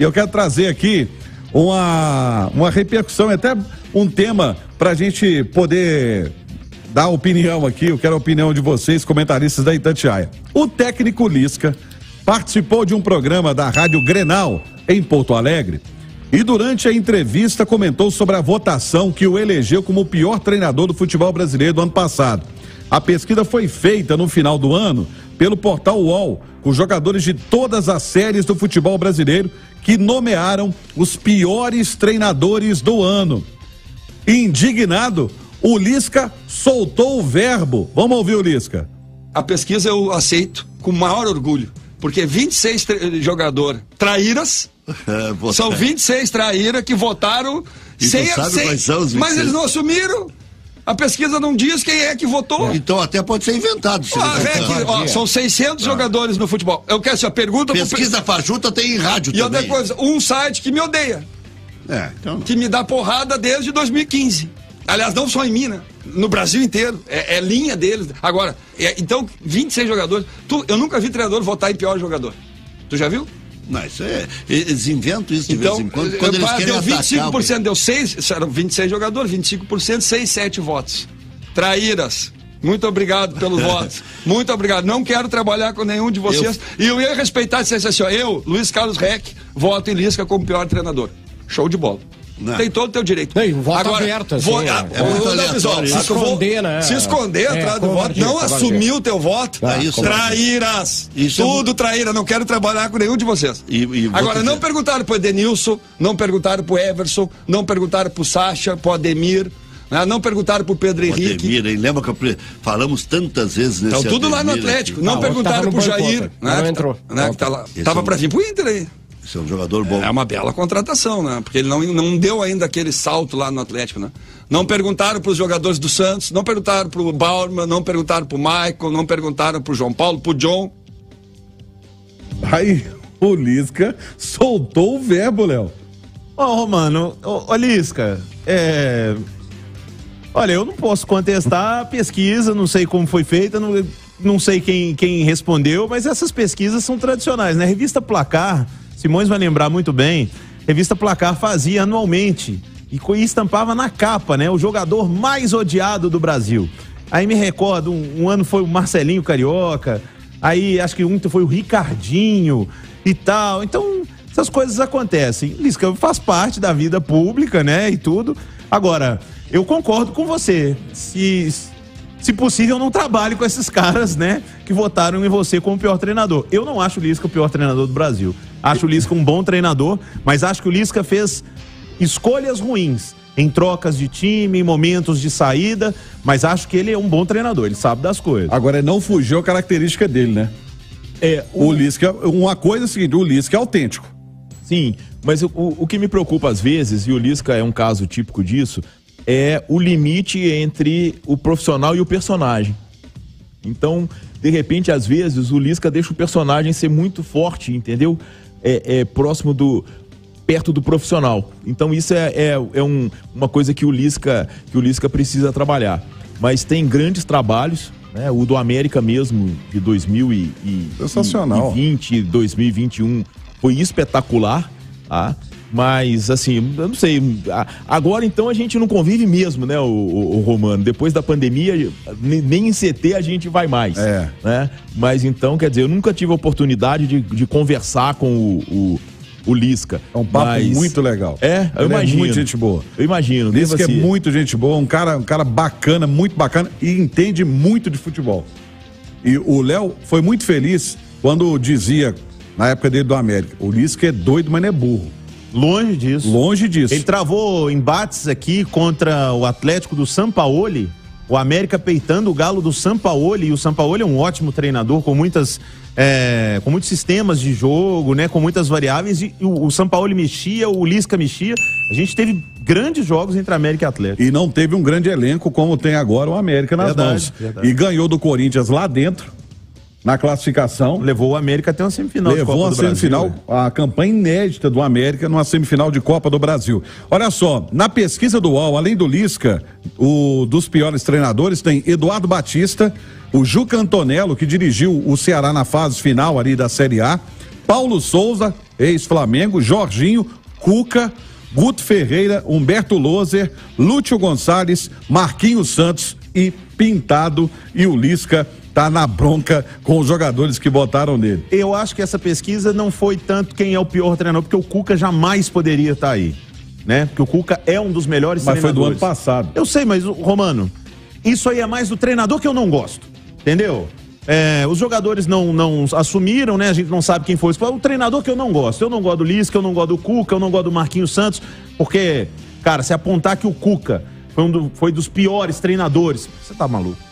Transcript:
E eu quero trazer aqui uma repercussão, até um tema para a gente poder dar opinião aqui. Eu quero a opinião de vocês, comentaristas da Itatiaia. O técnico Lisca participou de um programa da Rádio Grenal em Porto Alegre e durante a entrevista comentou sobre a votação que o elegeu como o pior treinador do futebol brasileiro do ano passado. A pesquisa foi feita no final do ano pelo portal UOL, com jogadores de todas as séries do futebol brasileiro que nomearam os piores treinadores do ano. Indignado, o Lisca soltou o verbo. Vamos ouvir o Lisca. A pesquisa eu aceito com maior orgulho, porque 26 jogadores traíras, são 26 traíras que votaram sem, mas eles não assumiram. A pesquisa não diz quem é que votou. Então até pode ser inventado. São 600 jogadores no futebol. Eu quero essa pergunta... Pesquisa fajuta tem em rádio também. E outra coisa, um site que me odeia. Então... Que me dá porrada desde 2015. Aliás, não só em mim, né? No Brasil inteiro. É linha deles. Agora, então, 26 jogadores. Eu nunca vi treinador votar em pior jogador. Tu já viu? Não, isso é, eles inventam isso de então, vez em quando. Quando eles querem deu 25%, atacar, deu 6, eram 26 jogadores, 25%, 6, 7 votos. Traíras, muito obrigado pelos votos. Muito obrigado. Não quero trabalhar com nenhum de vocês. E eu ia respeitar e dizer assim, ó, eu, Luiz Carlos Reck, voto em Lisca como pior treinador. Show de bola. Não. Tem todo o teu direito. Tem, voto agora, aberto, assim, se esconder atrás do voto, não assumir o teu voto. Traíras. Isso tudo é... traíra, não quero trabalhar com nenhum de vocês. Agora, não perguntaram pro Edenilson, não perguntaram pro Everson, não perguntaram pro Sacha, pro Ademir. Não perguntaram pro Pedro Henrique. Ademir, hein? Lembra que falamos tantas vezes nesse Então, tudo Ademir, lá no Atlético. Não perguntaram pro Jair. Não entrou. Tava pra vir pro Inter aí. Esse é um jogador bom. É uma bela contratação, né? Porque ele não deu ainda aquele salto lá no Atlético, né? Não perguntaram para os jogadores do Santos, não perguntaram para o Bauman, não perguntaram para o Michael, não perguntaram para o João Paulo, para o John. Aí o Lisca soltou o verbo, Léo. Ó, Romano, ó, Lisca, olha, eu não posso contestar a pesquisa, não sei como foi feita, não sei quem respondeu, mas essas pesquisas são tradicionais, né? A revista Placar... Simões vai lembrar muito bem, a revista Placar fazia anualmente e estampava na capa, né? O jogador mais odiado do Brasil. Aí me recordo, um ano foi o Marcelinho Carioca, aí acho que um foi o Ricardinho e tal. Então, essas coisas acontecem. Lisca faz parte da vida pública, né? E tudo. Agora, eu concordo com você. Se possível, não trabalhe com esses caras, né? Que votaram em você como pior treinador. Eu não acho o Lisca o pior treinador do Brasil. Acho o Lisca um bom treinador, mas acho que o Lisca fez escolhas ruins em trocas de time, em momentos de saída, mas acho que ele é um bom treinador, ele sabe das coisas. Agora, não fugiu a característica dele, né? O Lisca, uma coisa é a seguinte, o Lisca é autêntico. Sim, mas o que me preocupa às vezes, e o Lisca é um caso típico disso, é o limite entre o profissional e o personagem. Então, de repente, às vezes, o Lisca deixa o personagem ser muito forte, entendeu? Próximo perto do profissional. Então isso uma coisa que o Lisca precisa trabalhar. Mas tem grandes trabalhos, né? O do América mesmo, de 2020, 2021, foi espetacular, tá? Mas, assim, eu não sei. Agora, então, a gente não convive mesmo, né, o Romano? Depois da pandemia, nem em CT a gente vai mais. Né? Mas, então, quer dizer, eu nunca tive a oportunidade de conversar com o Lisca. É um papo muito legal. Eu imagino. É muito gente boa. Eu imagino. Lisca é muito gente boa, um cara bacana, muito bacana e entende muito de futebol. E o Léo foi muito feliz quando dizia, na época dele do América, o Lisca é doido, mas não é burro. Longe disso. Longe disso. Ele travou embates aqui contra o Atlético do Sampaoli, o América peitando o galo do Sampaoli, e o Sampaoli é um ótimo treinador com com muitos sistemas de jogo, né, com muitas variáveis, e o Sampaoli mexia, o Lisca mexia. A gente teve grandes jogos entre América e Atlético. E não teve um grande elenco como tem agora o América nas mãos. Verdade. E ganhou do Corinthians lá dentro. Na classificação. Levou o América até uma semifinal. Levou a semifinal, a campanha inédita do América numa semifinal de Copa do Brasil. Olha só, na pesquisa do UOL, além do Lisca, dos piores treinadores, tem Eduardo Batista, o Juca Antonello, que dirigiu o Ceará na fase final ali da Série A, Paulo Souza, ex-Flamengo, Jorginho, Cuca, Guto Ferreira, Humberto Loser, Lúcio Gonçalves, Marquinhos Santos e Pintado. E o Lisca tá na bronca com os jogadores que botaram nele. Eu acho que essa pesquisa não foi tanto quem é o pior treinador, porque o Cuca jamais poderia estar aí, né? Porque o Cuca é um dos melhores treinadores. Mas foi do ano passado. Eu sei, mas, Romano, isso aí é mais do treinador que eu não gosto, entendeu? É, os jogadores não assumiram, né? A gente não sabe quem foi. O treinador que eu não gosto. Eu não gosto do Lisca, eu não gosto do Cuca, eu não gosto do Marquinhos Santos. Porque, cara, se apontar que o Cuca foi dos piores treinadores, você tá maluco.